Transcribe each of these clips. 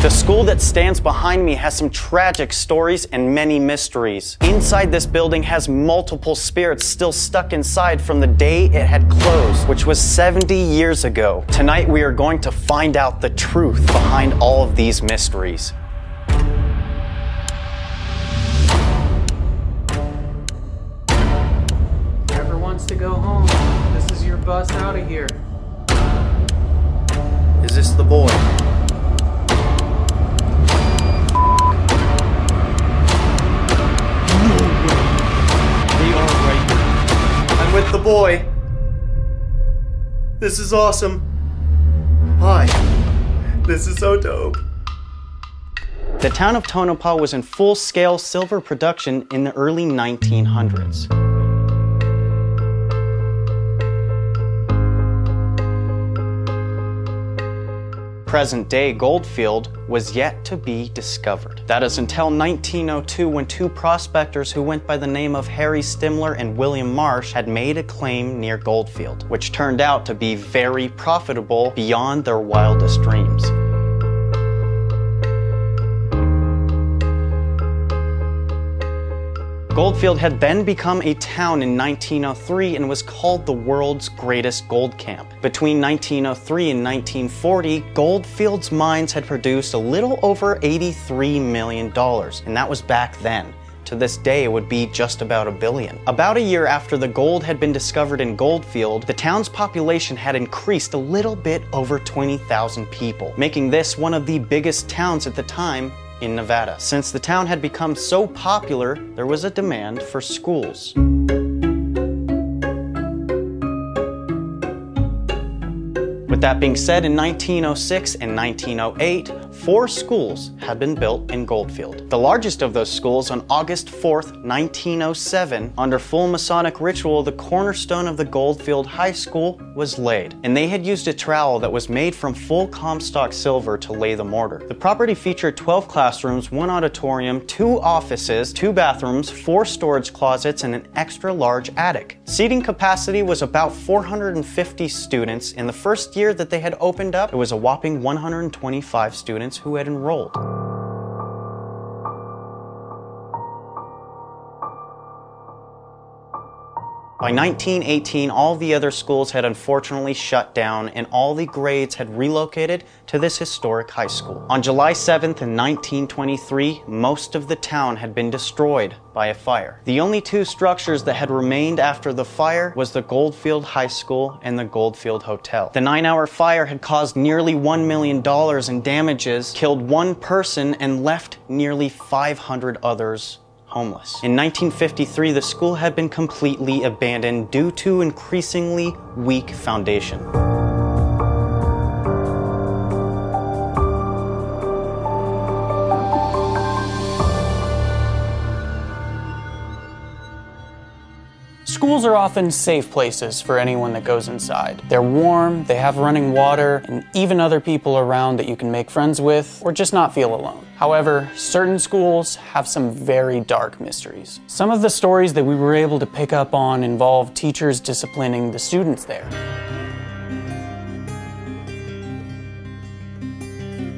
The school that stands behind me has some tragic stories and many mysteries. Inside this building has multiple spirits still stuck inside from the day it had closed, which was 70 years ago. Tonight we are going to find out the truth behind all of these mysteries. Whoever wants to go home, this is your bus out of here. Is this the boy? With the boy. This is awesome. Hi. This is so dope. The town of Tonopah was in full-scale silver production in the early 1900s. Present-day Goldfield was yet to be discovered. That is until 1902, when two prospectors who went by the name of Harry Stimler and William Marsh had made a claim near Goldfield, which turned out to be very profitable beyond their wildest dreams. Goldfield had then become a town in 1903 and was called the world's greatest gold camp. Between 1903 and 1940, Goldfield's mines had produced a little over $83 million, and that was back then. To this day, it would be just about $1 billion. About a year after the gold had been discovered in Goldfield, the town's population had increased a little bit over 20,000 people, making this one of the biggest towns at the time in Nevada. Since the town had become so popular, there was a demand for schools. With that being said, in 1906 and 1908, 4 schools had been built in Goldfield. The largest of those schools, on August 4th, 1907, under full Masonic ritual, the cornerstone of the Goldfield High School was laid, and they had used a trowel that was made from full Comstock silver to lay the mortar. The property featured 12 classrooms, 1 auditorium, 2 offices, 2 bathrooms, 4 storage closets, and an extra large attic. Seating capacity was about 450 students. In the first year that they had opened up, it was a whopping 125 students who had enrolled. By 1918, all the other schools had unfortunately shut down, and all the grades had relocated to this historic high school. On July 7th in 1923, most of the town had been destroyed by a fire. The only 2 structures that had remained after the fire was the Goldfield High School and the Goldfield Hotel. The 9-hour fire had caused nearly $1 million in damages, killed 1 person, and left nearly 500 others homeless. In 1953, the school had been completely abandoned due to increasingly weak foundation. Schools are often safe places for anyone that goes inside. They're warm, they have running water, and even other people around that you can make friends with or just not feel alone. However, certain schools have some very dark mysteries. Some of the stories that we were able to pick up on involve teachers disciplining the students there.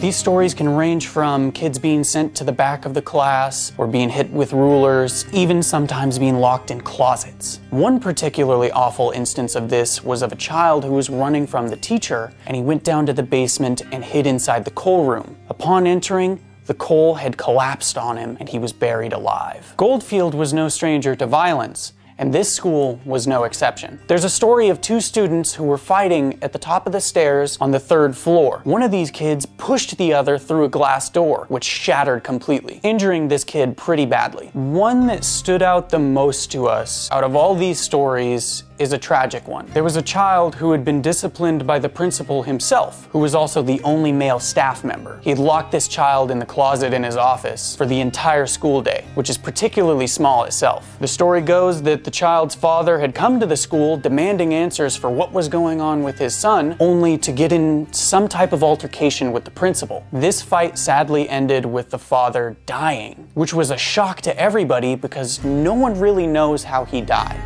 These stories can range from kids being sent to the back of the class or being hit with rulers, even sometimes being locked in closets. One particularly awful instance of this was of a child who was running from the teacher, and he went down to the basement and hid inside the coal room. Upon entering, the coal had collapsed on him and he was buried alive. Goldfield was no stranger to violence, and this school was no exception. There's a story of 2 students who were fighting at the top of the stairs on the 3rd floor. One of these kids pushed the other through a glass door, which shattered completely, injuring this kid pretty badly. One that stood out the most to us out of all these stories is a tragic one. There was a child who had been disciplined by the principal himself, who was also the only male staff member. He had locked this child in the closet in his office for the entire school day, which is particularly small itself. The story goes that the child's father had come to the school demanding answers for what was going on with his son, only to get in some type of altercation with the principal. This fight sadly ended with the father dying, which was a shock to everybody because no one really knows how he died.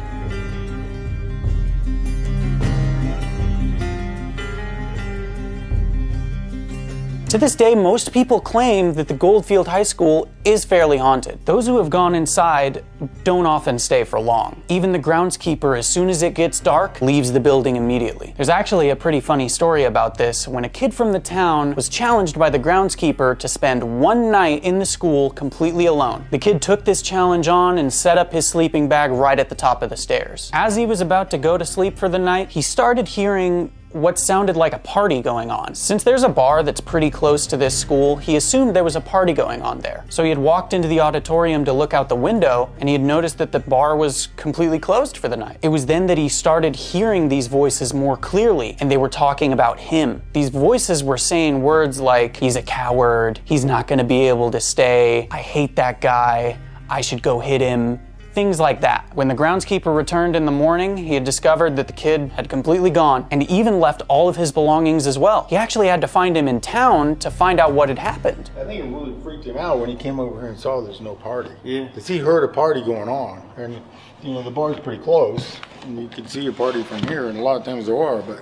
To this day, most people claim that the Goldfield High School is fairly haunted. Those who have gone inside don't often stay for long. Even the groundskeeper, as soon as it gets dark, leaves the building immediately. There's actually a pretty funny story about this, when a kid from the town was challenged by the groundskeeper to spend one night in the school completely alone. The kid took this challenge on and set up his sleeping bag right at the top of the stairs. As he was about to go to sleep for the night, he started hearing what sounded like a party going on. Since there's a bar that's pretty close to this school, he assumed there was a party going on there. So he had walked into the auditorium to look out the window, and he had noticed that the bar was completely closed for the night. It was then that he started hearing these voices more clearly, and they were talking about him. These voices were saying words like, "He's a coward, he's not gonna be able to stay, I hate that guy, I should go hit him." Things like that. When the groundskeeper returned in the morning, he had discovered that the kid had completely gone, and even left all of his belongings as well. He actually had to find him in town to find out what had happened. I think it really freaked him out when he came over here and saw there's no party. Yeah. Because he heard a party going on, and you know, the bar's pretty close, and you could see a party from here, and a lot of times there are, but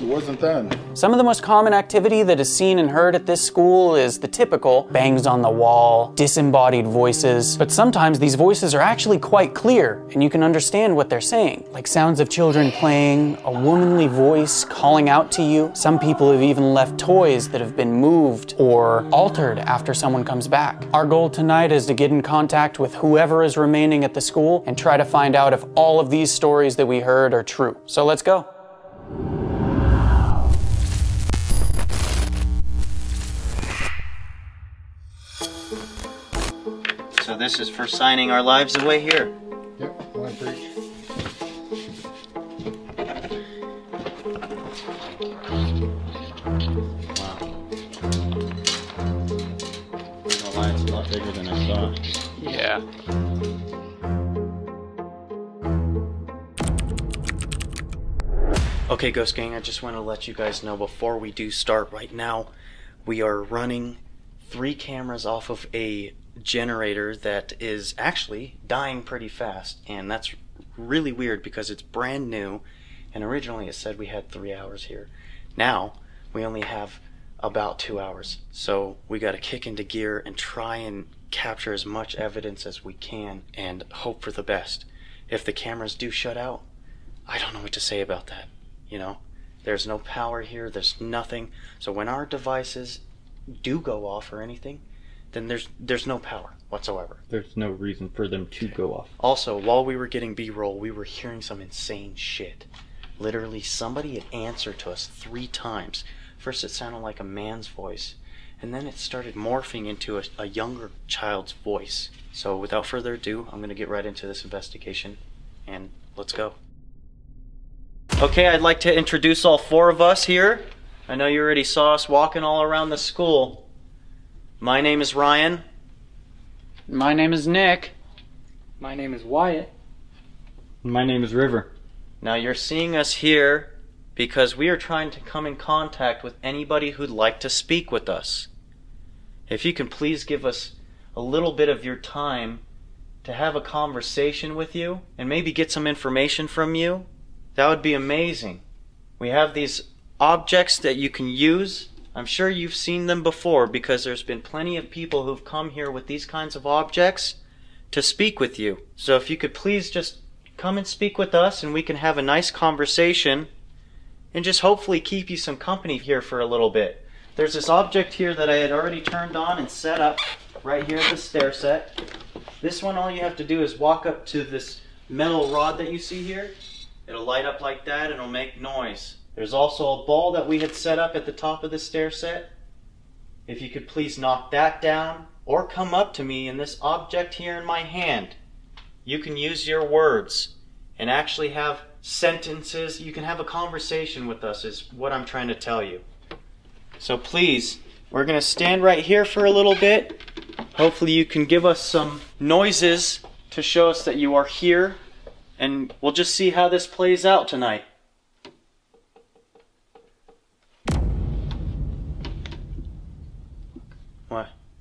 it wasn't done. Some of the most common activity that is seen and heard at this school is the typical bangs on the wall, disembodied voices, but sometimes these voices are actually quite clear and you can understand what they're saying, like sounds of children playing, a womanly voice calling out to you. Some people have even left toys that have been moved or altered after someone comes back. Our goal tonight is to get in contact with whoever is remaining at the school and try to find out if all of these stories that we heard are true. So let's go. So this is for signing our lives away here. Yep, I want to preach. Wow. The lion's a lot bigger than I thought. Yeah. Okay, Ghost Gang, I just want to let you guys know before we do start right now, we are running 3 cameras off of a generator that is actually dying pretty fast, and that's really weird because it's brand new, and originally it said we had 3 hours here. Now we only have about 2 hours, so we got to kick into gear and try and capture as much evidence as we can and hope for the best. If the cameras do shut out, I don't know what to say about that. You know, there's no power here, there's nothing, so when our devices do go off or anything, then there's no power whatsoever. There's no reason for them to go off. Also, while we were getting B-roll, we were hearing some insane shit. Literally, somebody had answered to us 3 times. First, it sounded like a man's voice, and then it started morphing into a younger child's voice. So without further ado, I'm gonna get right into this investigation, and let's go. Okay, I'd like to introduce all 4 of us here. I know you already saw us walking all around the school. My name is Ryan. My name is Nick. My name is Wyatt. My name is River. Now you're seeing us here because we are trying to come in contact with anybody who'd like to speak with us. If you can please give us a little bit of your time to have a conversation with you and maybe get some information from you, that would be amazing. We have these objects that you can use. I'm sure you've seen them before because there's been plenty of people who've come here with these kinds of objects to speak with you. So if you could please just come and speak with us and we can have a nice conversation and just hopefully keep you some company here for a little bit. There's this object here that I had already turned on and set up right here at the stair set. This one, all you have to do is walk up to this metal rod that you see here. It'll light up like that and it'll make noise. There's also a ball that we had set up at the top of the stair set. If you could please knock that down or come up to me in this object here in my hand. You can use your words and actually have sentences. You can have a conversation with us is what I'm trying to tell you. So please, we're going to stand right here for a little bit. Hopefully you can give us some noises to show us that you are here, and we'll just see how this plays out tonight. What?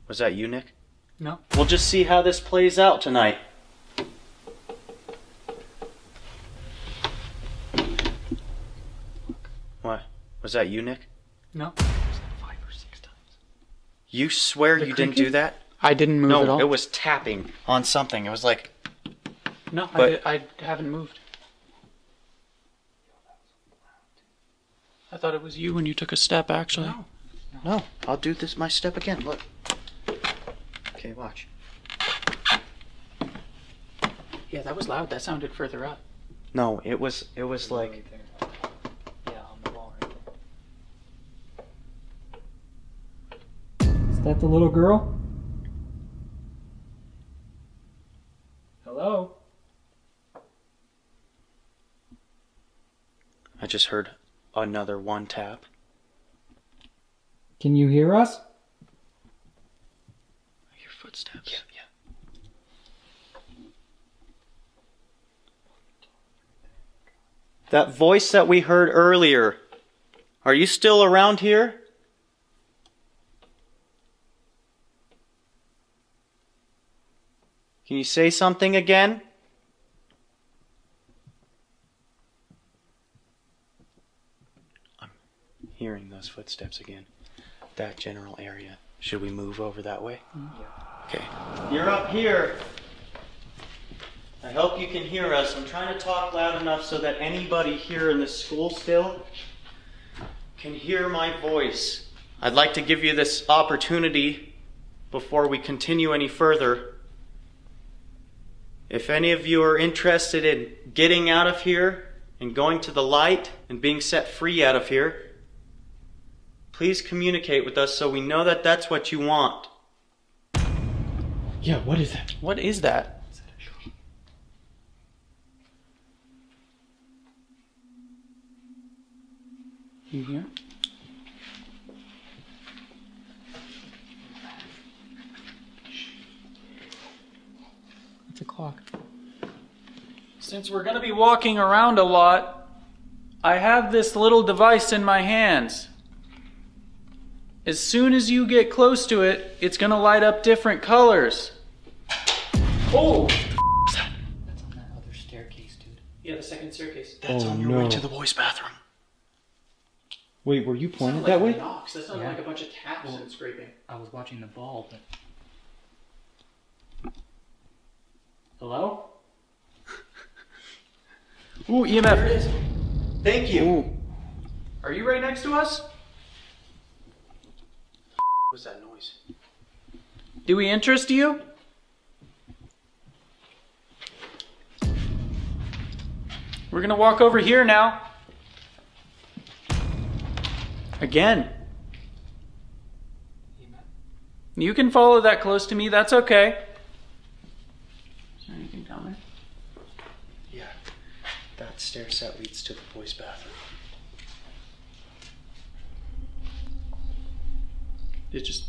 Was that you, Nick? No. We'll just see how this plays out tonight. What? Was that you, Nick? No. 5 or 6 times. You swear you didn't do that? I didn't move at all. No, it was tapping on something. It was like... No, but... I haven't moved. I thought it was you when you took a step, actually. No. No, I'll do this my step again. Look. Okay, watch. Yeah, that was loud. That sounded further up. No, it was like... Is that the little girl? Hello? I just heard another one tap. Can you hear us? I hear footsteps. Yeah. That voice that we heard earlier. Are you still around here? Can you say something again? I'm hearing those footsteps again. That general area. Should we move over that way? Yeah. Okay. You're up here. I hope you can hear us. I'm trying to talk loud enough so that anybody here in this school still can hear my voice. I'd like to give you this opportunity before we continue any further. If any of you are interested in getting out of here and going to the light and being set free out of here, please communicate with us so we know that that's what you want. Yeah, what is that? What is that? Is that a tree? You hear? Clock. Since we're going to be walking around a lot, I have this little device in my hands. As soon as you get close to it, it's going to light up different colors. Oh! What the f is that? That's on that other staircase, dude. Yeah, the second staircase. That's on your way to the boys' bathroom. Wait, were you pointed that way? Knocks. That sounded like a bunch of taps and scraping. I was watching the ball, but... Hello? Ooh, EMF. There it is. Thank you. Ooh. Are you right next to us? What was that noise? Do we interest you? We're gonna walk over here now. Again. You can follow that close to me, that's okay. Anything down there? Yeah, that stair set leads to the boys' bathroom. It just...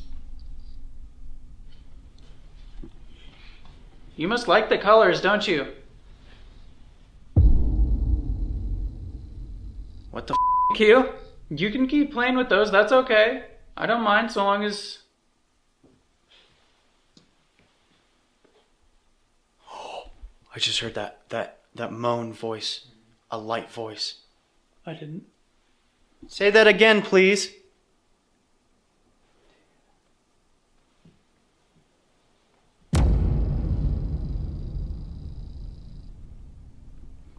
You must like the colors, don't you? What the f***? Q? You can keep playing with those, that's okay. I don't mind so long as... I just heard that moan voice, a light voice. I didn't. Say that again, please. Were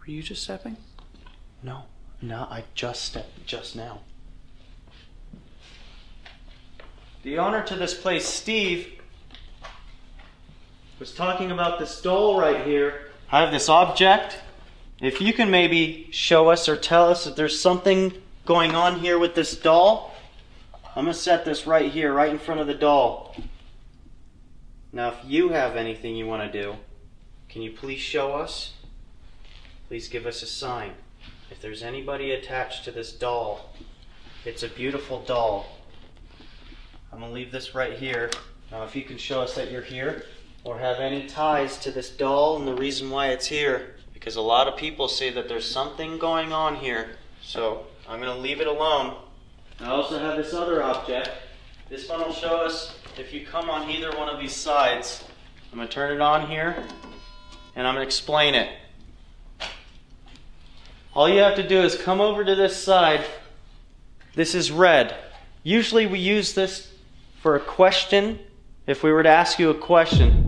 you just stepping? No, I just stepped just now. The owner to this place, Steve, was talking about this doll right here. I have this object. If you can maybe show us or tell us if there's something going on here with this doll, I'm gonna set this right here, right in front of the doll. Now, if you have anything you wanna do, can you please show us? Please give us a sign. If there's anybody attached to this doll, it's a beautiful doll. I'm gonna leave this right here. Now, if you can show us that you're here, or have any ties to this doll and the reason why it's here. Because a lot of people say that there's something going on here. So I'm going to leave it alone. I also have this other object. This one will show us if you come on either one of these sides. I'm going to turn it on here and I'm going to explain it. All you have to do is come over to this side. This is red. Usually we use this for a question, if we were to ask you a question,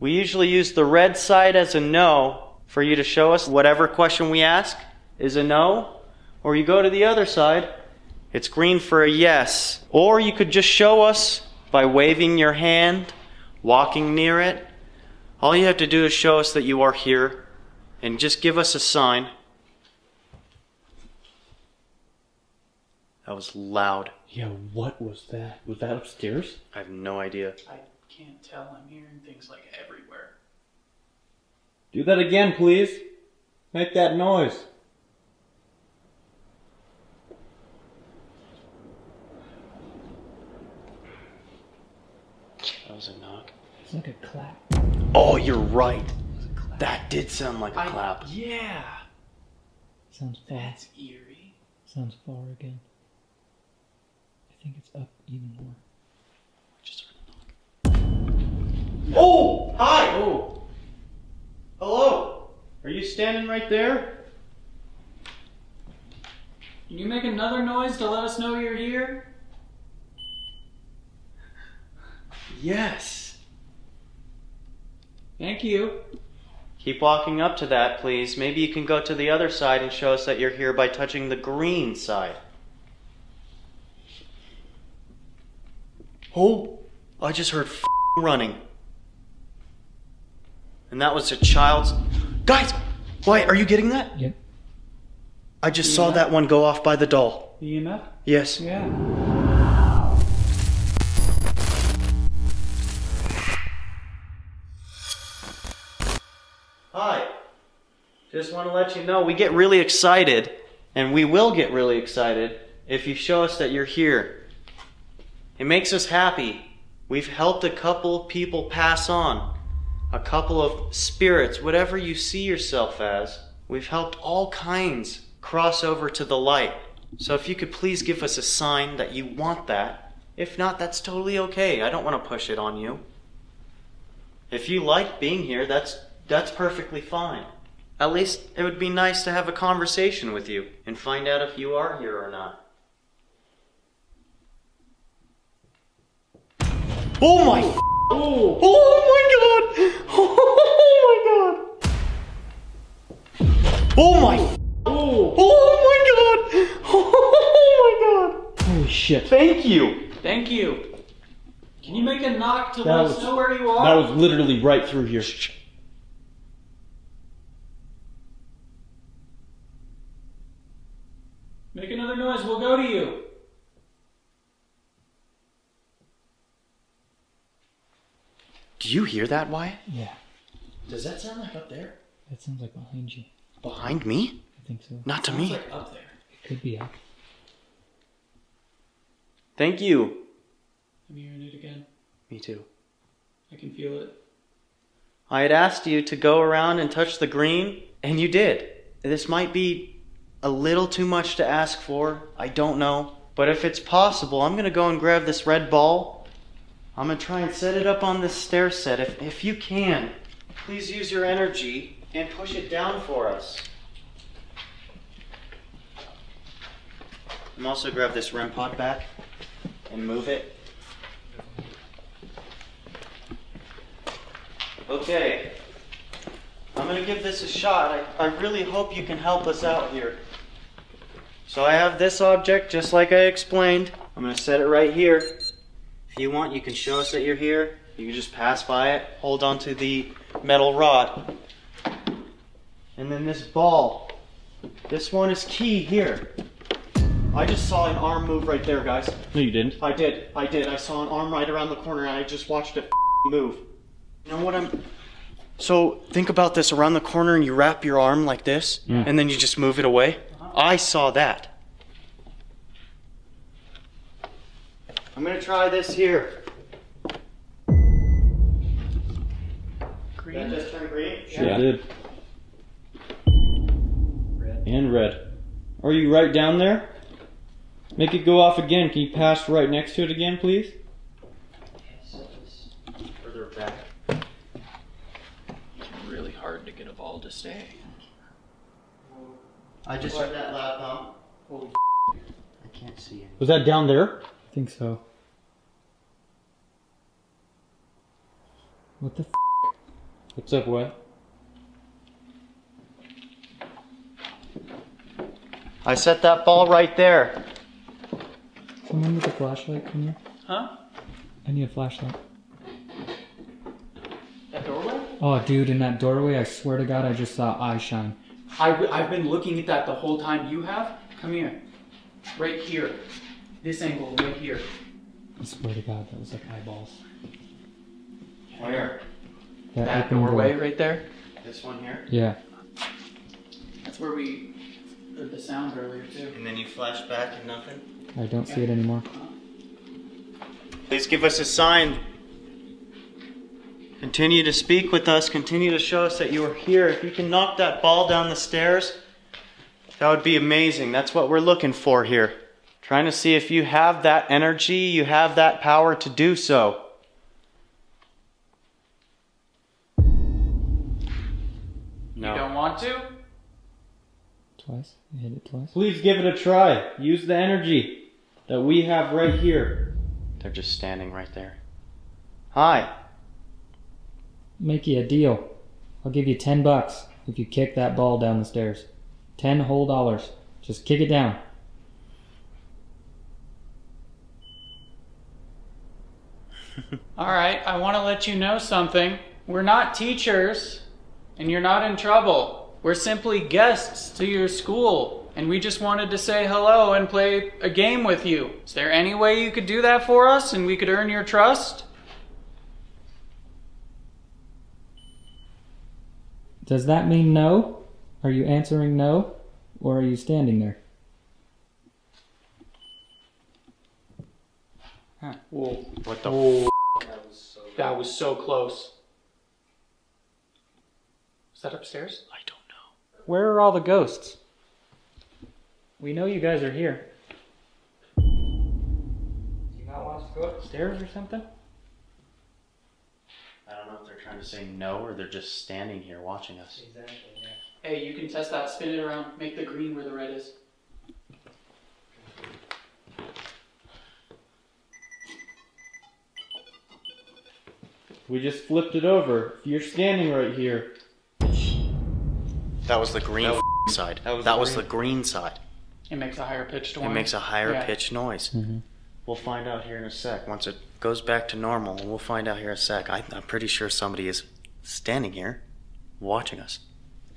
we usually use the red side as a no for you to show us whatever question we ask is a no, or you go to the other side, it's green for a yes. Or you could just show us by waving your hand, walking near it. All you have to do is show us that you are here and just give us a sign. That was loud. Yeah, what was that? Was that upstairs? I have no idea. I can't tell. I'm hearing things like everywhere. Do that again, please. Make that noise. That was a knock. It's like a clap. Oh, you're right. It was a clap. That did sound like a clap. Yeah. Sounds fast. That's eerie. Sounds far again. I think it's up even more. I just heard a knock. Oh! Hi! Oh. Hello! Are you standing right there? Can you make another noise to let us know you're here? Yes! Thank you. Keep walking up to that, please. Maybe you can go to the other side and show us that you're here by touching the green side. Oh, I just heard f***ing running. And that was a child's... Guys! Wyatt, are you getting that? Yep. I just saw that one go off by the doll. The EMF? Yes. Yeah. Hi. Just want to let you know we get really excited, and we will get really excited, if you show us that you're here. It makes us happy. We've helped a couple people pass on, a couple of spirits, whatever you see yourself as. We've helped all kinds cross over to the light. So if you could please give us a sign that you want that. If not, that's totally okay. I don't want to push it on you. If you like being here, that's perfectly fine. At least it would be nice to have a conversation with you and find out if you are here or not. Oh my! Oh, oh my God! Oh my God! Oh my! Oh, oh my God! Oh my God! Holy shit! Thank you! Thank you! Can you make a knock to let us know where you are? That was literally right through here. Make another noise. We'll go to you. Do you hear that, Wyatt? Yeah. Does that sound like up there? That sounds like behind you. Behind me? I think so. Not to me. It sounds like up there. It could be up. Thank you. I'm hearing it again. Me too. I can feel it. I had asked you to go around and touch the green, and you did. This might be a little too much to ask for. I don't know. But if it's possible, I'm going to go and grab this red ball. I'm going to try and set it up on this stair set. If you can, please use your energy and push it down for us. I'm also grab this REM pod back and move it. Okay. I'm going to give this a shot. I really hope you can help us out here. So I have this object, just like I explained. I'm going to set it right here. If you want, you can show us that you're here. You can just pass by it, hold on to the metal rod. And then this ball. This one is key here. I just saw an arm move right there, guys. No, you didn't. I did. I did. I saw an arm right around the corner, and I just watched it move. You know what I'm... So, think about this. Around the corner, and you wrap your arm like this, and then you just move it away. I saw that. I'm going to try this here. Green. That just turned green? Yeah. Sure did. Red. And red. Are you right down there? Make it go off again. Can you pass right next to it again, please? Yes. Further back. It's really hard to get a ball to stay. I just heard that loud pump. Holy Was that down there? I think so. What the f***? What's up, what? I set that ball right there. Someone with a flashlight, can you? Huh? I need a flashlight. That doorway? Oh, dude, in that doorway, I swear to God, I just saw eye shine. I've been looking at that the whole time. You have? Come here. Right here. This angle, right here. I swear to God, that was like eyeballs. Where? That doorway right there? This one here? Yeah. That's where we heard the sound earlier, too. And then you flash back and nothing? I don't see it anymore. Please give us a sign. Continue to speak with us. Continue to show us that you are here. If you can knock that ball down the stairs, that would be amazing. That's what we're looking for here. Trying to see if you have that energy, you have that power to do so. No. You don't want to? Twice. I hit it twice. Please give it a try. Use the energy that we have right here. They're just standing right there. Hi. Make you a deal. I'll give you $10 if you kick that ball down the stairs. $10 whole. Just kick it down. All right, I want to let you know something. We're not teachers, and you're not in trouble. We're simply guests to your school, and we just wanted to say hello and play a game with you. Is there any way you could do that for us and we could earn your trust? Does that mean no? Are you answering no, or are you standing there? Huh. Whoa. What the f***? That was so close. Is that upstairs? I don't know. Where are all the ghosts? We know you guys are here. Do you not want us to go upstairs or something? I don't know if they're trying to say no, or they're just standing here watching us. Exactly, yeah. Hey, you can test that, spin it around, make the green where the red is. We just flipped it over. You're standing right here. That was the green side. That was the green side. It makes a higher pitched noise. It makes a higher pitched noise. Mm-hmm. We'll find out here in a sec. Once it goes back to normal, we'll find out here in a sec. I'm pretty sure somebody is standing here watching us.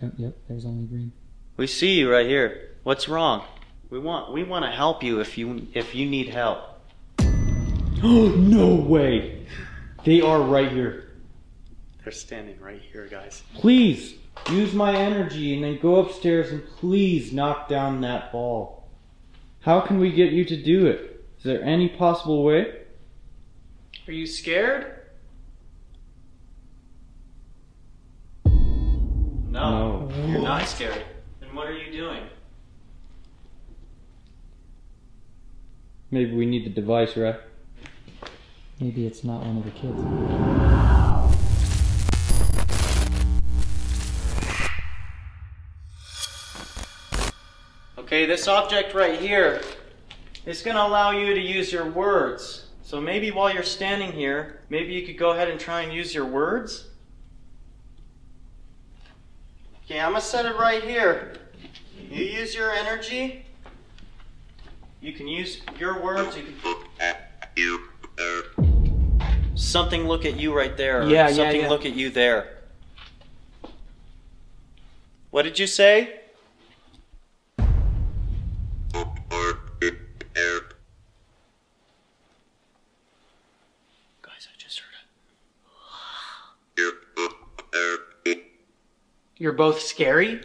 Yep, there's only green. We see you right here. What's wrong? We want to help you if you need help. Oh, no way. They are right here. They're standing right here, guys. Please use my energy and then go upstairs and please knock down that ball. How can we get you to do it? Is there any possible way? Are you scared? No, you're not scared. Then what are you doing? Maybe we need the device, right? Maybe it's not one of the kids. Okay, this object right here is going to allow you to use your words. So maybe while you're standing here, maybe you could go ahead and try and use your words. Okay, I'm gonna set it right here. You use your energy. You can use your words. You can... Something look at you right there. Yeah, something look at you there. What did you say? You're both scary?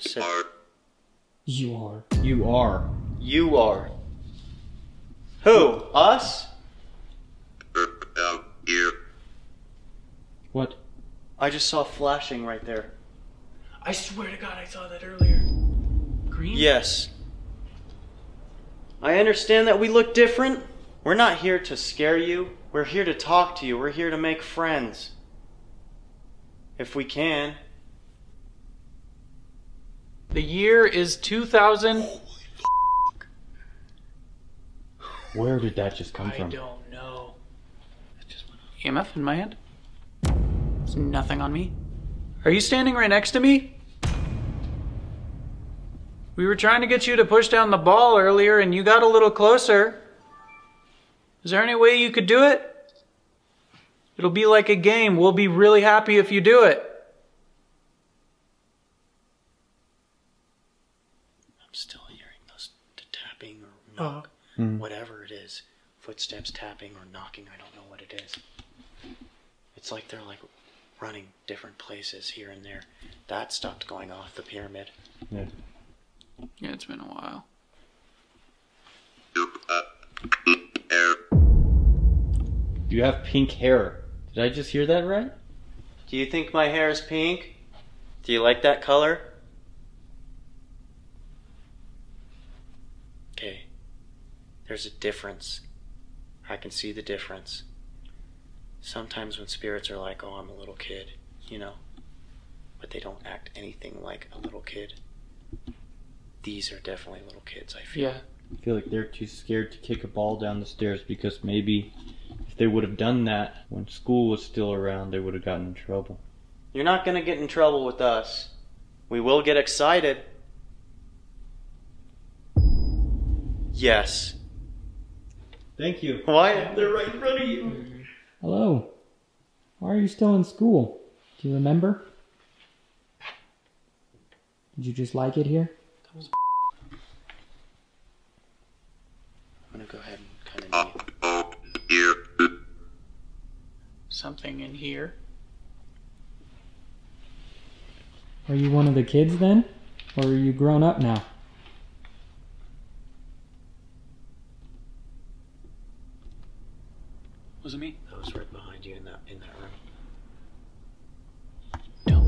So, you are. You are. You are. Who? Us? What? I just saw flashing right there. I swear to God I saw that earlier. Green? Yes. I understand that we look different. We're not here to scare you. We're here to talk to you. We're here to make friends. If we can. The year is 2000. Holy fuck. Where did that just come from? I don't know. It just went off. EMF in my hand? There's nothing on me. Are you standing right next to me? We were trying to get you to push down the ball earlier and you got a little closer. Is there any way you could do it? It'll be like a game. We'll be really happy if you do it. I'm still hearing those tapping or knock, whatever it is. Footsteps tapping or knocking, I don't know what it is. It's like they're like running different places here and there. That stopped going off the pyramid. Yeah. Yeah, it's been a while. You have pink hair. Did I just hear that right? Do you think my hair is pink? Do you like that color? Okay. There's a difference. I can see the difference. Sometimes when spirits are like, oh, I'm a little kid, you know, but they don't act anything like a little kid. These are definitely little kids, I feel. Yeah. I feel like they're too scared to kick a ball down the stairs because maybe if they would have done that when school was still around, they would have gotten in trouble. You're not going to get in trouble with us. We will get excited. Yes. Thank you. Wyatt, they're right in front of you. Hello. Why are you still in school? Do you remember? Did you just like it here? I'm gonna go ahead and kind of kneel. Something in here. Are you one of the kids then? Or are you grown up now? Was it me? I was right behind you in that room. No.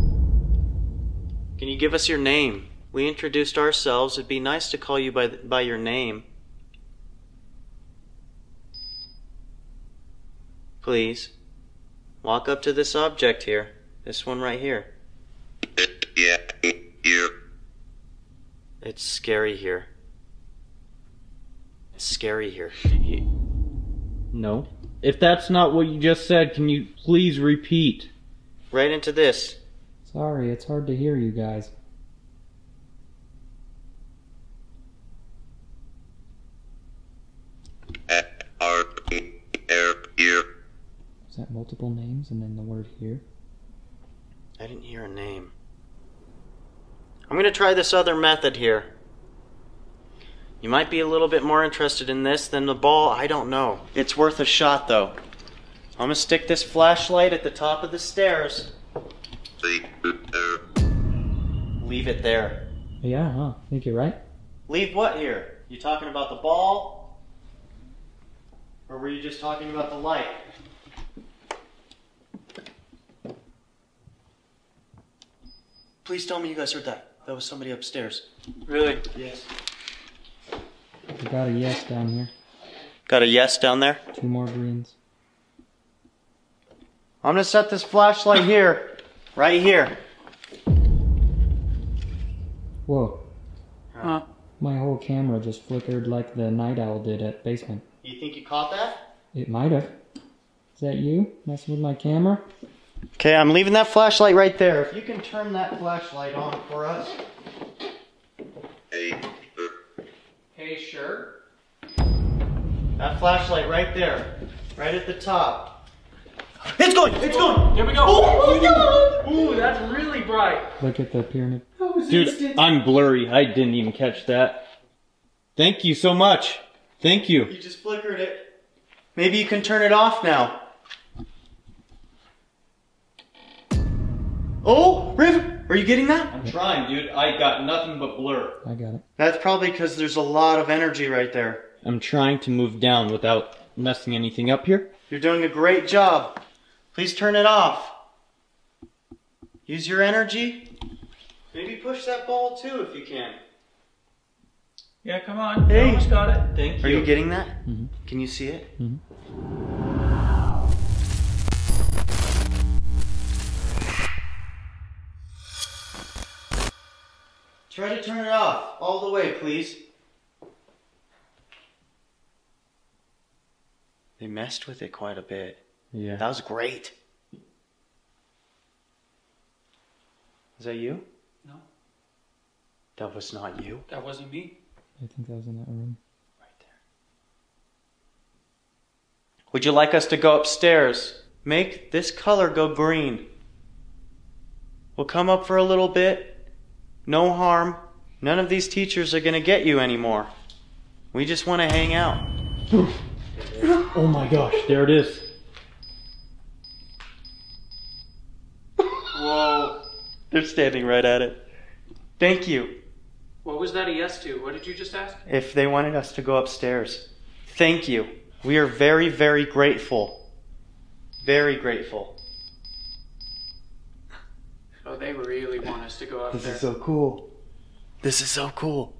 Can you give us your name? We introduced ourselves. It'd be nice to call you by your name. Please. Walk up to this object here. This one right here. Yeah. It's scary here. It's scary here. No. If that's not what you just said, can you please repeat? Right into this. Sorry, it's hard to hear you guys. Is that multiple names and then the word here? I didn't hear a name. I'm going to try this other method here. You might be a little bit more interested in this than the ball. I don't know. It's worth a shot though. I'm going to stick this flashlight at the top of the stairs. Leave it there. Yeah, huh? I think you're right. Leave what here? You talking about the ball? Or were you just talking about the light? Please tell me you guys heard that. That was somebody upstairs. Really? Yes. We got a yes down here. Got a yes down there? Two more greens. I'm gonna set this flashlight here. Right here. Whoa. Huh? My whole camera just flickered like the night owl did at basement. You think you caught that? It might have. Is that you messing with my camera? Okay, I'm leaving that flashlight right there. If you can turn that flashlight on for us. Hey. Hey, sure. That flashlight right there. Right at the top. It's going! It's going! There we go! Oh, my God! Ooh, that's really bright. Look at the pyramid. That was instant. I'm blurry. I didn't even catch that. Thank you so much. Thank you. You just flickered it. Maybe you can turn it off now. Oh, River, are you getting that? I'm trying, dude. I got nothing but blur. I got it. That's probably because there's a lot of energy right there. I'm trying to move down without messing anything up here. You're doing a great job. Please turn it off. Use your energy. Maybe push that ball too if you can. Yeah, come on. Hey. I almost got it. Thank you. Are you getting that? Mm-hmm. Can you see it? Mm-hmm. Try to turn it off all the way, please. They messed with it quite a bit. Yeah. That was great. Is that you? No. That was not you? That wasn't me. I think that was in that room. Right there. Would you like us to go upstairs? Make this color go green. We'll come up for a little bit. No harm. None of these teachers are going to get you anymore. We just want to hang out. Oh my gosh, there it is. Whoa. They're standing right at it. Thank you. What was that a yes to? What did you just ask? If they wanted us to go upstairs. Thank you. We are very, very grateful. Very grateful. Oh, they really want us to go up there. This is so cool. This is so cool.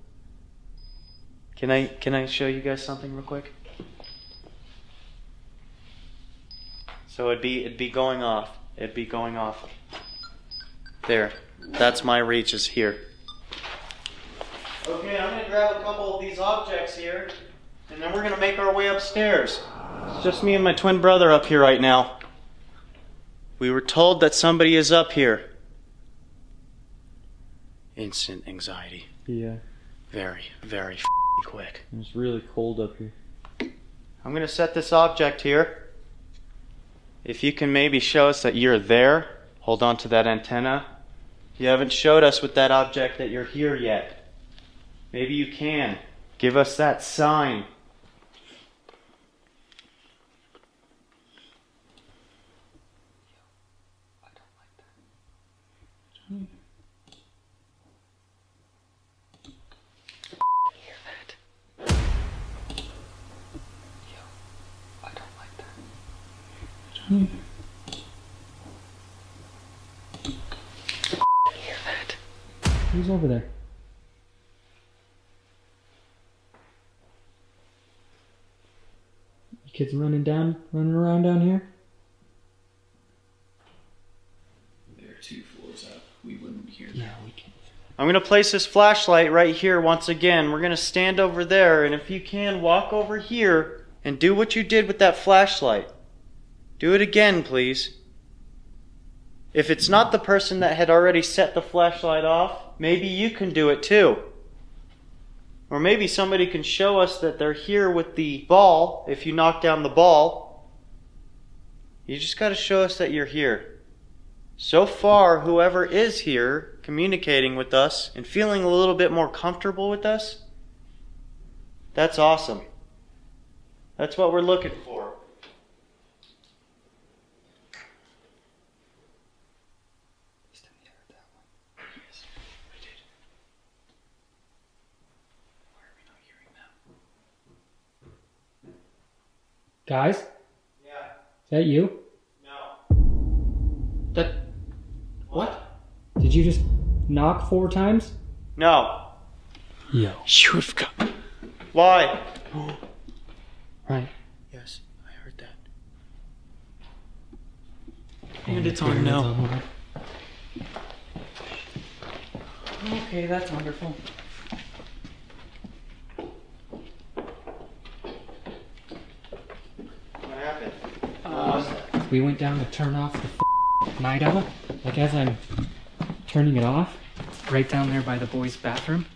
Can I show you guys something real quick? So it'd be going off. It'd be going off. There. That's my reach is here. Okay, I'm gonna grab a couple of these objects here, and then we're gonna make our way upstairs. It's just me and my twin brother up here right now. We were told that somebody is up here. Instant anxiety. Yeah. Very, very f***ing quick. It's really cold up here. I'm gonna set this object here. If you can maybe show us that you're there, hold on to that antenna. You haven't showed us with that object that you're here yet. Maybe you can. Give us that sign. I don't like that. I don't hear that. I don't like that. I don't hear that. Who's over there? Kids running around down here. They're two floors up. We wouldn't hear that. Yeah, we can't. I'm gonna place this flashlight right here once again. We're gonna stand over there, and if you can, walk over here and do what you did with that flashlight. Do it again, please. If it's not the person that had already set the flashlight off, maybe you can do it too. Or maybe somebody can show us that they're here with the ball. If you knock down the ball, you just got to show us that you're here. So far, whoever is here communicating with us and feeling a little bit more comfortable with us, that's awesome. That's what we're looking for. Guys? Yeah. Is that you? No. That... What? Did you just knock 4 times? No. Yo. You've got... Why? Oh. Right. Yes, I heard that. And it's on now. Okay, that's wonderful. We went down to turn off the night owl. Like as I'm turning it off, right down there by the boys' bathroom,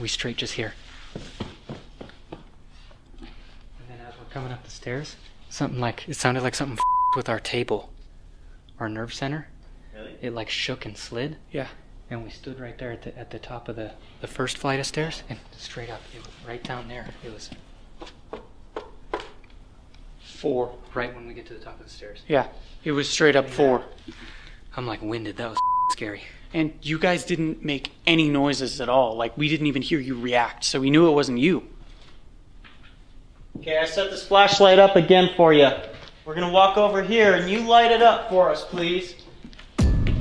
we straight just hear. And then as we're coming up the stairs, something like, it sounded like something with our table, our nerve center. Really? It like shook and slid. Yeah. And we stood right there at the top of the first flight of stairs, and straight up, it was right down there. It was 4. Right when we get to the top of the stairs. Yeah, it was straight up 4. I'm like winded, that was scary. And you guys didn't make any noises at all. Like we didn't even hear you react, so we knew it wasn't you. Okay, I set this flashlight up again for you. We're gonna walk over here and you light it up for us, please.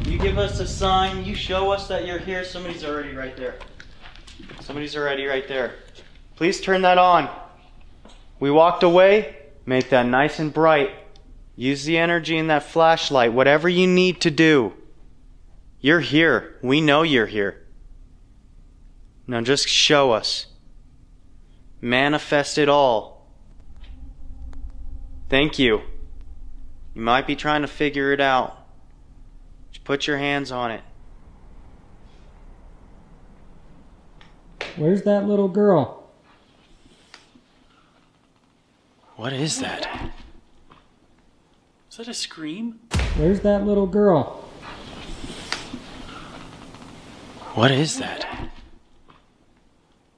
You give us a sign, you show us that you're here. Somebody's already right there. Somebody's already right there. Please turn that on. We walked away. Make that nice and bright. Use the energy in that flashlight. Whatever you need to do. You're here. We know you're here. Now just show us. Manifest it all. Thank you. You might be trying to figure it out. Just put your hands on it. Where's that little girl? What is that? Is that a scream? Where's that little girl? What is that?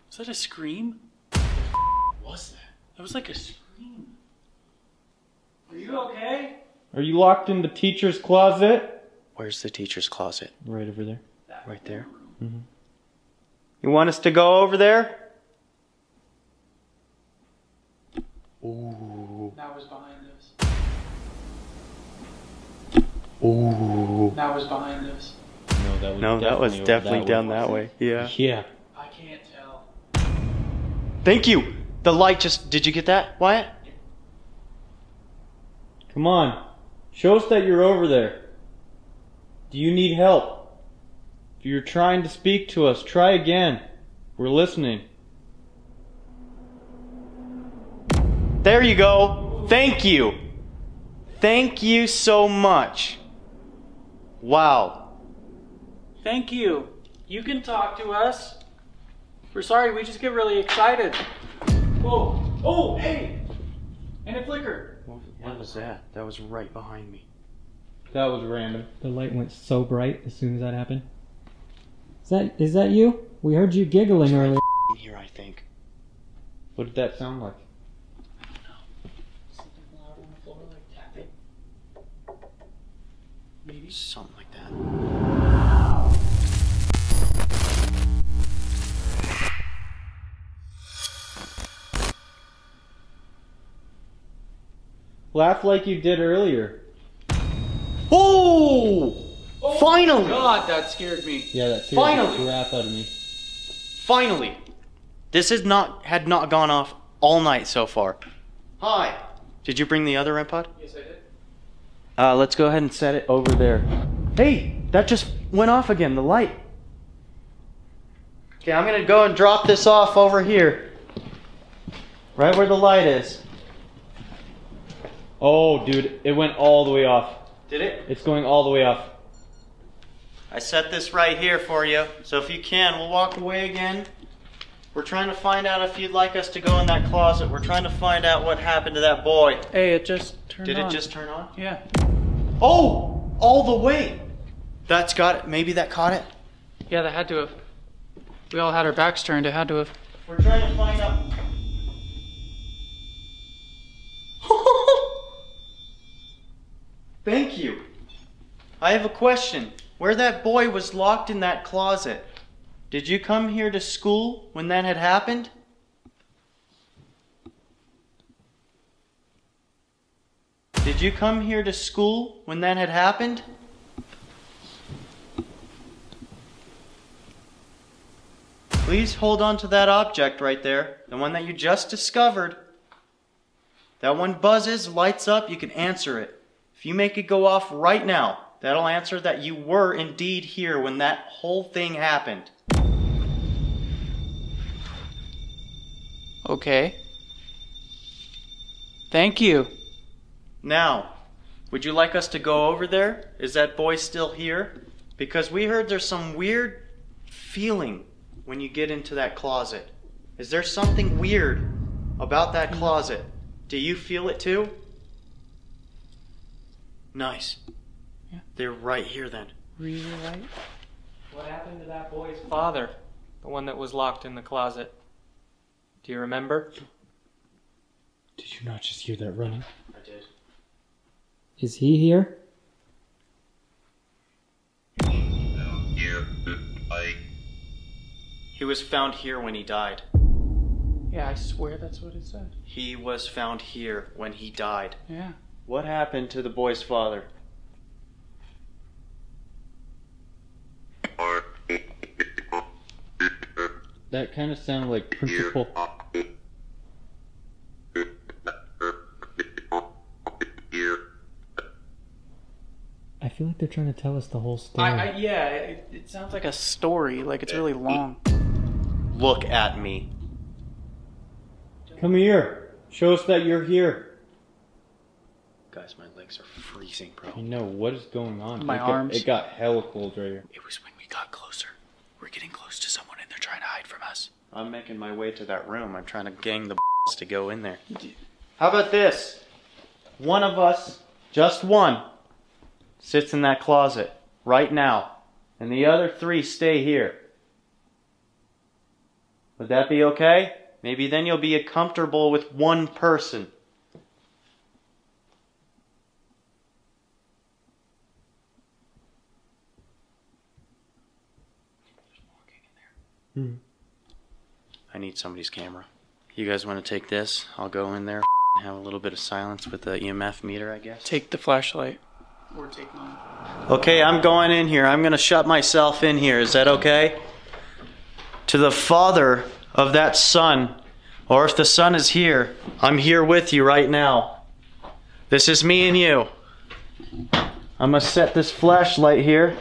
Is that a scream? What was that? That was like a scream. Are you okay? Are you locked in the teacher's closet? Where's the teacher's closet? Right over there. Right there? Mm-hmm. You want us to go over there? Ooh. That was behind us. Ooh. That was behind us. No, that was definitely down that way. Yeah. Yeah. I can't tell. Thank you. The light just... Did you get that, Wyatt? Come on. Show us that you're over there. Do you need help? If you're trying to speak to us, try again. We're listening. There you go. Thank you. Thank you so much. Wow. Thank you. You can talk to us. We're sorry, we just get really excited. Whoa. Oh, hey! And it flickered. What was that? That was right behind me. That was random. The light went so bright as soon as that happened. Is that you? We heard you giggling earlier. Here, I think. What did that sound like? I don't know. Something loud on the floor, like tapping. Maybe? Something like that. Laugh like you did earlier. Oh! Oh finally! God, that scared me. Yeah, that scared the crap out of me. Finally! This had not gone off all night so far. Hi! Did you bring the other iPod? Yes, I did. Let's go ahead and set it over there. Hey! That just went off again, the light. Okay, I'm gonna go and drop this off over here. Right where the light is. Oh, dude, it went all the way off. Did it? It's going all the way off. I set this right here for you, so if you can, we'll walk away again. We're trying to find out if you'd like us to go in that closet. We're trying to find out what happened to that boy. Hey, it just turned on. Did it just turn on? Yeah. Oh, all the way. That's got it. Maybe that caught it? Yeah, that had to have. We all had our backs turned. It had to have. We're trying to find out. Thank you. I have a question. Where that boy was locked in that closet, did you come here to school when that had happened? Did you come here to school when that had happened? Please hold on to that object right there, the one that you just discovered. That one buzzes, lights up, you can answer it. If you make it go off right now, that'll answer that you were indeed here when that whole thing happened. Okay. Thank you. Now, would you like us to go over there? Is that boy still here? Because we heard there's some weird feeling when you get into that closet. Is there something weird about that closet? Do you feel it too? Nice. Yeah. They're right here then. Really right? What happened to that boy's father? The one that was locked in the closet. Do you remember? Did you not just hear that running? I did. Is he here? He was found here when he died. Yeah, I swear that's what it said. He was found here when he died. Yeah. What happened to the boy's father? That kind of sounded like Principal. I feel like they're trying to tell us the whole story. Yeah, it sounds like a story, like it's really long. Look at me. Come here. Show us that you're here. Guys, my legs are freezing, bro. You know what is going on? My arms. It got hella cold right here. It was when we got closer. We're getting close to someone and they're trying to hide from us. I'm making my way to that room. I'm trying to gang the b****s to go in there. How about this? One of us, just one, sits in that closet right now. And the other three stay here. Would that be okay? Maybe then you'll be comfortable with one person. There's walking in there. I need somebody's camera. You guys want to take this? I'll go in there and have a little bit of silence with the EMF meter, I guess. Take the flashlight. Or take mine. Okay, I'm going in here. I'm going to shut myself in here. Is that okay? To the Father of that Son, or if the Son is here, I'm here with you right now. This is me and you. I'm gonna set this flashlight here.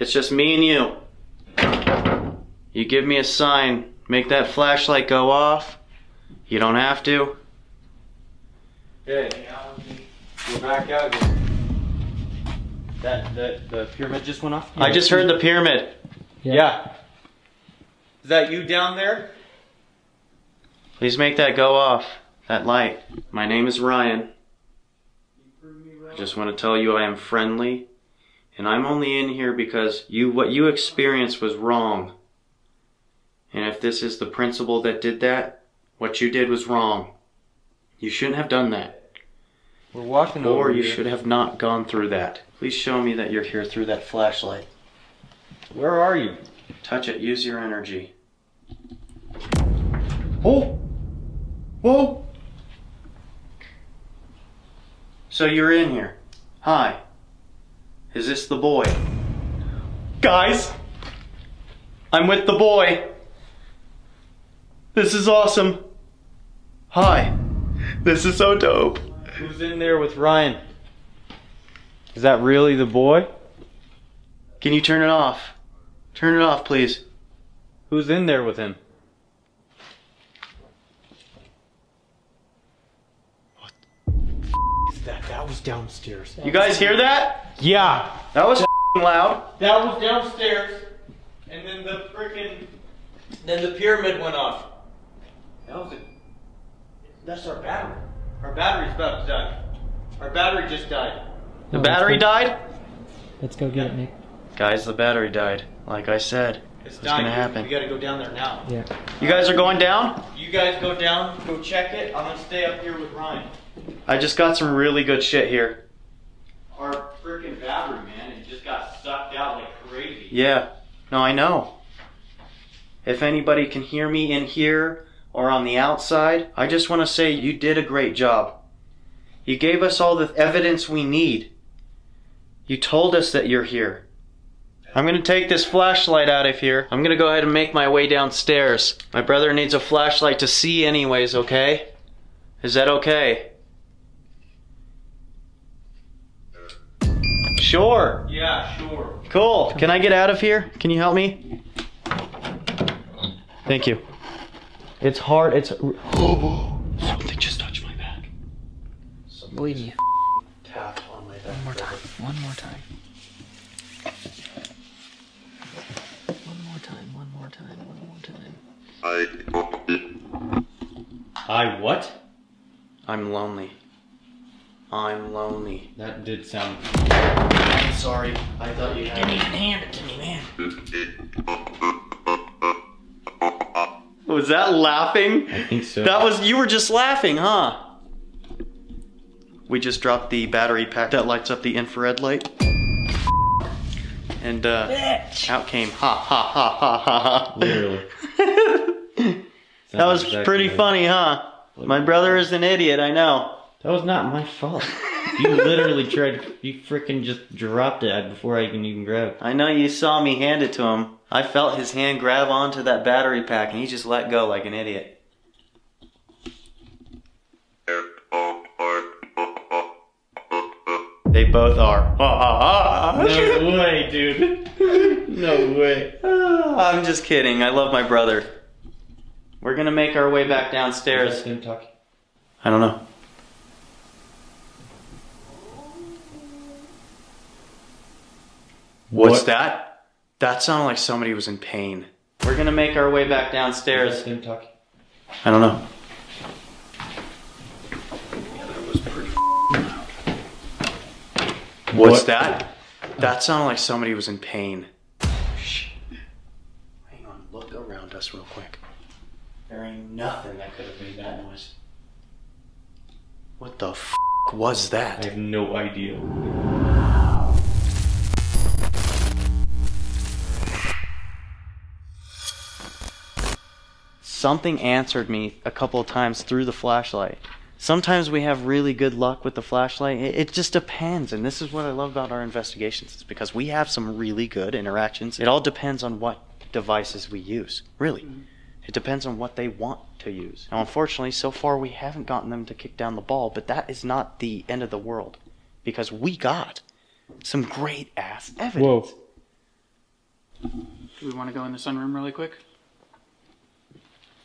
It's just me and you. You give me a sign, make that flashlight go off. You don't have to. Okay, now we're back out again. The pyramid just went off? Yeah. I just heard the pyramid. Yeah. Is that you down there? Please make that go off, that light. My name is Ryan. I just want to tell you I am friendly, and I'm only in here because what you experienced was wrong. And if this is the principal that did that, what you did was wrong. You shouldn't have done that. We're walking over here. Or you should have not gone through that. Please show me that you're here through that flashlight. Where are you? Touch it. Use your energy. Oh! Whoa! So you're in here. Hi. Is this the boy? Guys! I'm with the boy! This is awesome! Hi! This is so dope! Who's in there with Ryan? Is that really the boy? Can you turn it off? Turn it off, please. Who's in there with him? What the f*** is that? That was downstairs. You guys hear that? Yeah. That was f***ing loud. That was downstairs. And then the frickin'... Then the pyramid went off. That was it. That's our battery. Our battery's about to die. Our battery just died. The battery died? Let's go get it, Nick. Guys, the battery died. Like I said, it's gonna happen. We gotta go down there now. Yeah. You guys are going down? You guys go down, go check it. I'm gonna stay up here with Ryan. I just got some really good shit here. Our freaking battery, man, it just got sucked out like crazy. Yeah. No, I know. If anybody can hear me in here or on the outside, I just wanna say you did a great job. You gave us all the evidence we need. You told us that you're here. I'm gonna take this flashlight out of here. I'm gonna go ahead and make my way downstairs. My brother needs a flashlight to see anyways, okay? Is that okay? Sure. Yeah, sure. Cool. Can I get out of here? Can you help me? Thank you. It's hard, it's... Oh, something just touched my back. Believe me. Tapped on my back. One more time. One more time. I what? I'm lonely. I'm lonely. That did sound... I'm sorry. I thought you had... You didn't even hand it to me, man. Was that laughing? I think so. That was... You were just laughing, huh? We just dropped the battery pack that lights up the infrared light. And, bitch. Out came ha ha ha ha ha ha. Literally. That was exactly pretty funny, huh? My brother is an idiot, I know. That was not my fault. You literally tried, you freaking just dropped it before I can even grab it. I know you saw me hand it to him. I felt his hand grab onto that battery pack and he just let go like an idiot. They both are. No way, dude. No way. I'm just kidding. I love my brother. We're gonna make our way back downstairs. I don't know. What's that? That sounded like somebody was in pain. We're gonna make our way back downstairs. Him talking? I don't know. Yeah, that was pretty loud. What's that? That sounded like somebody was in pain. Shh. Hang on, look around us real quick. There ain't nothing that could have made that noise. What the f was that? I have no idea. Something answered me a couple of times through the flashlight. Sometimes we have really good luck with the flashlight. It just depends, and this is what I love about our investigations. It's because we have some really good interactions. It all depends on what devices we use, really. Mm-hmm. It depends on what they want to use. Now, unfortunately, so far we haven't gotten them to kick down the ball, but that is not the end of the world, because we got some great ass evidence. Whoa. Do we want to go in the sunroom really quick?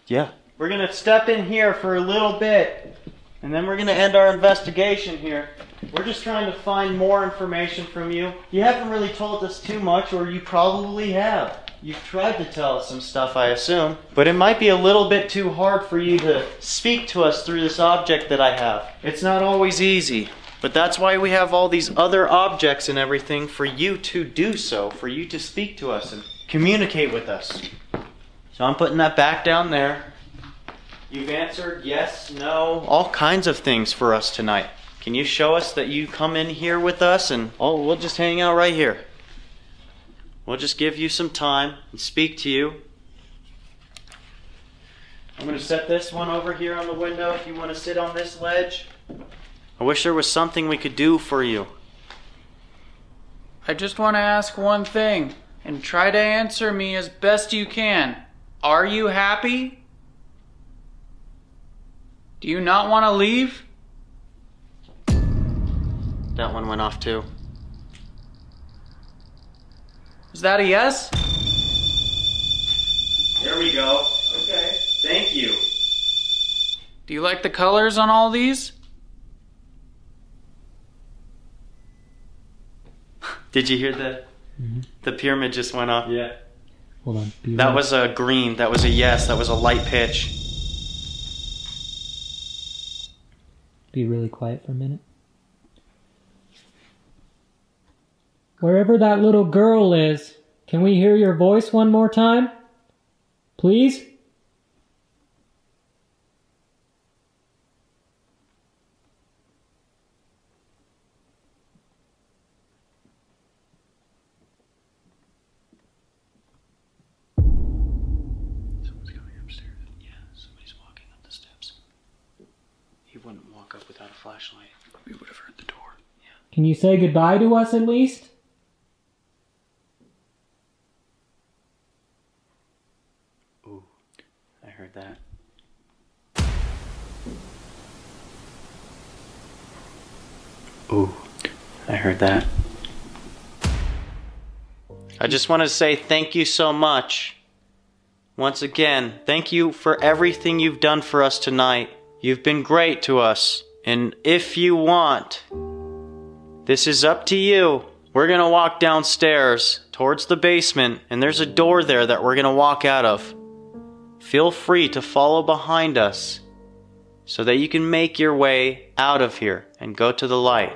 Yeah. We're going to step in here for a little bit, and then we're going to end our investigation here. We're just trying to find more information from you. You haven't really told us too much, or you probably have. You've tried to tell us some stuff, I assume, but it might be a little bit too hard for you to speak to us through this object that I have. It's not always easy, but that's why we have all these other objects and everything for you to do so, for you to speak to us and communicate with us. So I'm putting that back down there. You've answered yes, no, all kinds of things for us tonight. Can you show us that you come in here with us and, oh, we'll just hang out right here. We'll just give you some time and speak to you. I'm going to set this one over here on the window if you want to sit on this ledge. I wish there was something we could do for you. I just want to ask one thing, and try to answer me as best you can. Are you happy? Do you not want to leave? That one went off too. Is that a yes? There we go. Okay. Thank you. Do you like the colors on all these? Did you hear that? Mm-hmm. The pyramid just went off. Yeah. Hold on. That was a green. That was a yes. That was a light pitch. Be really quiet for a minute. Wherever that little girl is, can we hear your voice one more time? Please? Someone's coming upstairs. Yeah, somebody's walking up the steps. He wouldn't walk up without a flashlight. We would have heard the door. Yeah. Can you say goodbye to us at least? That. Ooh, I heard that. I just want to say thank you so much. Once again, thank you for everything you've done for us tonight. You've been great to us. And if you want, this is up to you. We're going to walk downstairs towards the basement, and there's a door there that we're going to walk out of. Feel free to follow behind us so that you can make your way out of here and go to the light.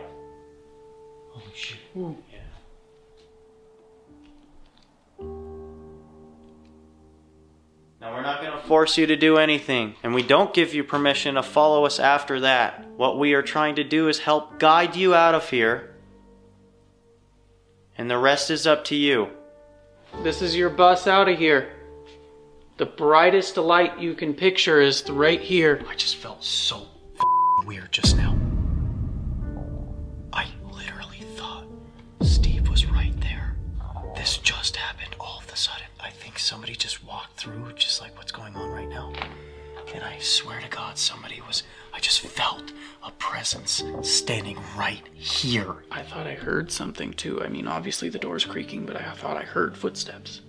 Oh, shit. Ooh. Yeah. Now, we're not going to force you to do anything, and we don't give you permission to follow us after that. What we are trying to do is help guide you out of here, and the rest is up to you. This is your bus out of here. The brightest light you can picture is right here. I just felt so weird just now. I literally thought Steve was right there. This just happened all of a sudden. I think somebody just walked through, just like what's going on right now. And I swear to God, somebody was, I just felt a presence standing right here. I thought I heard something too. I mean, obviously the door's creaking, but I thought I heard footsteps.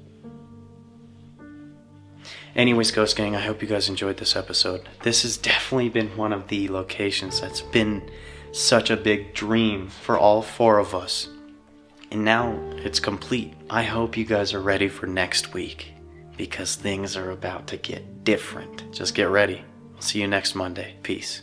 Anyways, Ghost Gang, I hope you guys enjoyed this episode. This has definitely been one of the locations that's been such a big dream for all four of us. And now it's complete. I hope you guys are ready for next week, because things are about to get different. Just get ready. I'll see you next Monday. Peace.